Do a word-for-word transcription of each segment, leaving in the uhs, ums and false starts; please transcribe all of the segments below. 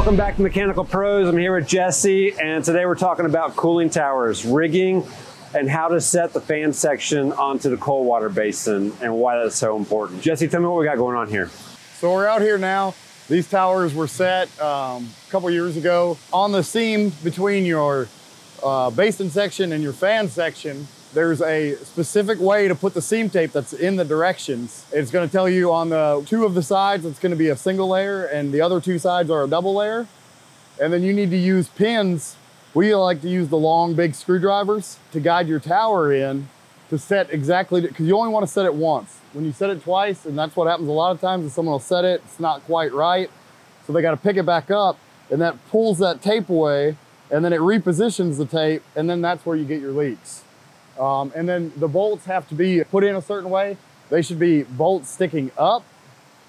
Welcome back to Mechanical Pros. I'm here with Jesse, and today we're talking about cooling towers, rigging, and how to set the fan section onto the cold water basin and why that's so important. Jesse, tell me what we got going on here. So we're out here now. These towers were set um, a couple years ago. On the seam between your uh, basin section and your fan section, there's a specific way to put the seam tape that's in the directions. It's gonna tell you on the two of the sides, it's gonna be a single layer and the other two sides are a double layer. And then you need to use pins. We like to use the long, big screwdrivers to guide your tower in to set exactly, because you only wanna set it once. When you set it twice, and that's what happens a lot of times, is someone will set it, it's not quite right. So they gotta pick it back up, and that pulls that tape away, and then it repositions the tape, and then that's where you get your leaks. Um, and then the bolts have to be put in a certain way. They should be bolts sticking up,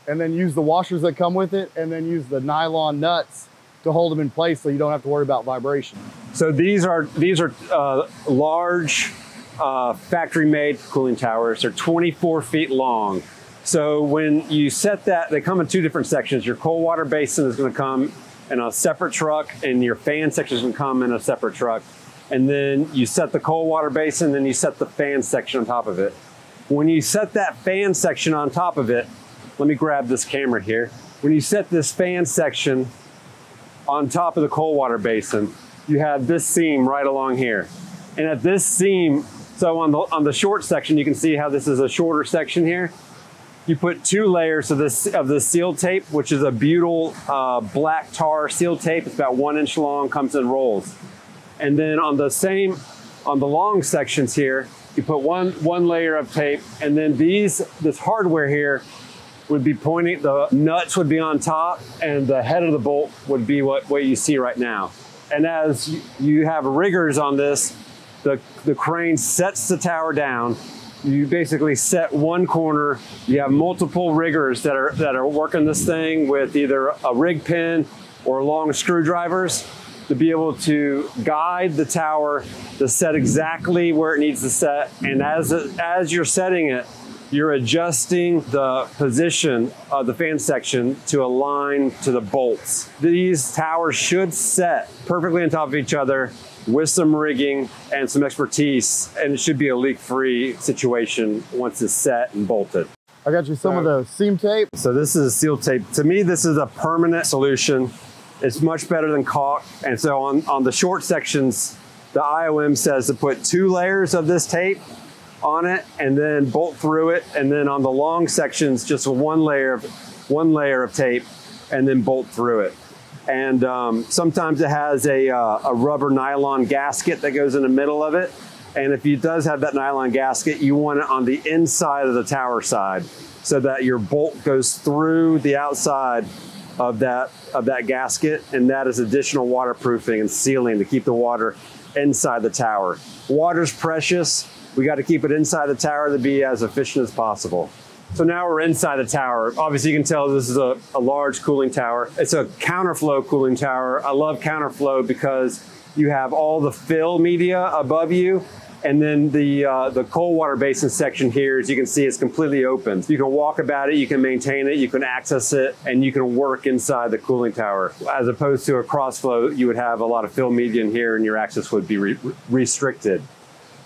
and then use the washers that come with it, and then use the nylon nuts to hold them in place so you don't have to worry about vibration. So these are, these are uh, large uh, factory-made cooling towers. They're twenty-four feet long. So when you set that, they come in two different sections. Your cold water basin is gonna come in a separate truck, and your fan section is gonna come in a separate truck. And then you set the cold water basin, then you set the fan section on top of it. When you set that fan section on top of it, let me grab this camera here. When you set this fan section on top of the cold water basin, you have this seam right along here. And at this seam, so on the, on the short section, you can see how this is a shorter section here. You put two layers of this, of this seal tape, which is a butyl uh, black tar seal tape. It's about one inch long, comes in rolls. And then on the same, on the long sections here, you put one, one layer of tape, and then these, this hardware here would be pointing, the nuts would be on top, and the head of the bolt would be what, what you see right now. And as you have riggers on this, the, the crane sets the tower down. You basically set one corner. You have multiple riggers that are, that are working this thing with either a rig pin or long screwdrivers, to be able to guide the tower to set exactly where it needs to set. And as, it, as you're setting it, you're adjusting the position of the fan section to align to the bolts. These towers should set perfectly on top of each other with some rigging and some expertise, and it should be a leak-free situation once it's set and bolted. I got you some um, of the seam tape. So this is seal tape. To me, this is a permanent solution. It's much better than caulk. And so on, on the short sections, the I O M says to put two layers of this tape on it and then bolt through it. And then on the long sections, just one layer of, one layer of tape and then bolt through it. And um, sometimes it has a, uh, a rubber nylon gasket that goes in the middle of it. And if it does have that nylon gasket, you want it on the inside of the tower side so that your bolt goes through the outside of that, of that gasket, and that is additional waterproofing and sealing to keep the water inside the tower. Water's precious. We got to keep it inside the tower to be as efficient as possible. So now we're inside the tower. Obviously you can tell this is a, a large cooling tower. It's a counterflow cooling tower. I love counterflow because you have all the fill media above you, and then the, uh, the cold water basin section here, as you can see, is completely open. You can walk about it, you can maintain it, you can access it, and you can work inside the cooling tower. As opposed to a crossflow, you would have a lot of fill media in here and your access would be re restricted.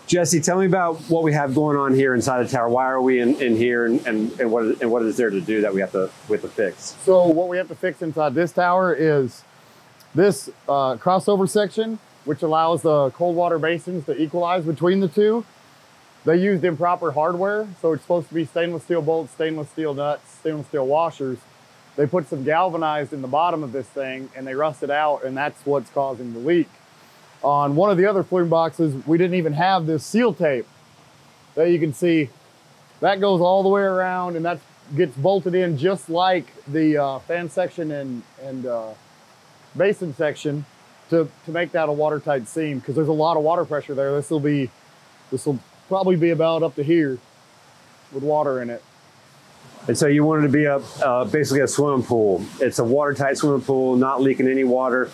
Jesse, tell me about what we have going on here inside the tower. Why are we in, in here, and, and, and, what is, and what is there to do that we have to, we have to fix? So what we have to fix inside this tower is this uh, crossover section, which allows the cold water basins to equalize between the two. They used improper hardware, so it's supposed to be stainless steel bolts, stainless steel nuts, stainless steel washers. They put some galvanized in the bottom of this thing and they rusted out, and that's what's causing the leak. On one of the other flume boxes, we didn't even have this seal tape. There you can see, that goes all the way around, and that gets bolted in just like the uh, fan section and, and uh, basin section. To, to make that a watertight seam, because there's a lot of water pressure there. This will be, this will probably be about up to here with water in it. And so you want it to be a, uh, basically a swimming pool. It's a watertight swimming pool, not leaking any water,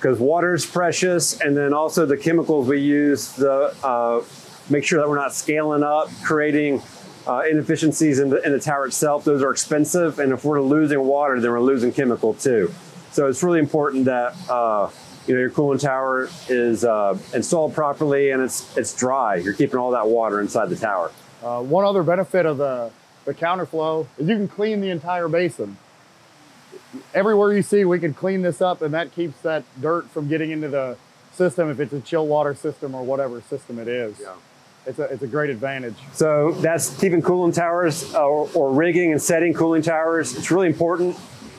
because water is precious. And then also the chemicals we use to uh, make sure that we're not scaling up, creating uh, inefficiencies in the, in the tower itself. Those are expensive. And if we're losing water, then we're losing chemical too. So it's really important that uh, you know, your coolant tower is uh, installed properly and it's, it's dry. You're keeping all that water inside the tower. Uh, one other benefit of the, the counterflow is you can clean the entire basin. Everywhere you see, we can clean this up, and that keeps that dirt from getting into the system if it's a chill water system or whatever system it is. Yeah. It's a, it's a great advantage. So that's keeping cooling towers uh, or, or rigging and setting cooling towers. It's really important.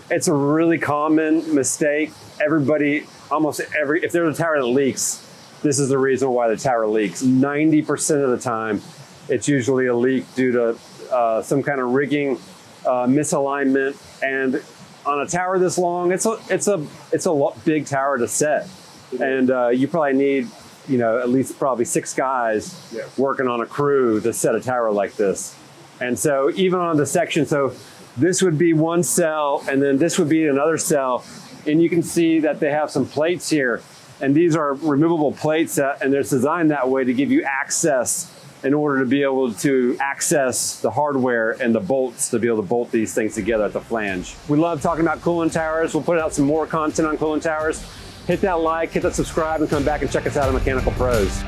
It's a really common mistake. Everybody, almost every, if there's a tower that leaks, this is the reason why the tower leaks. ninety percent of the time, it's usually a leak due to uh, some kind of rigging, uh, misalignment. And on a tower this long, it's a, it's a, it's a big tower to set. And uh, you probably need, you know, at least probably six guys yeah. working on a crew to set a tower like this. And so even on the section, so this would be one cell and then this would be another cell. And you can see that they have some plates here, and these are removable plates that, and they're designed that way to give you access in order to be able to access the hardware and the bolts to be able to bolt these things together at the flange. We love talking about coolant towers. We'll put out some more content on coolant towers. Hit that like, hit that subscribe, and come back and check us out on Mechanical Pros.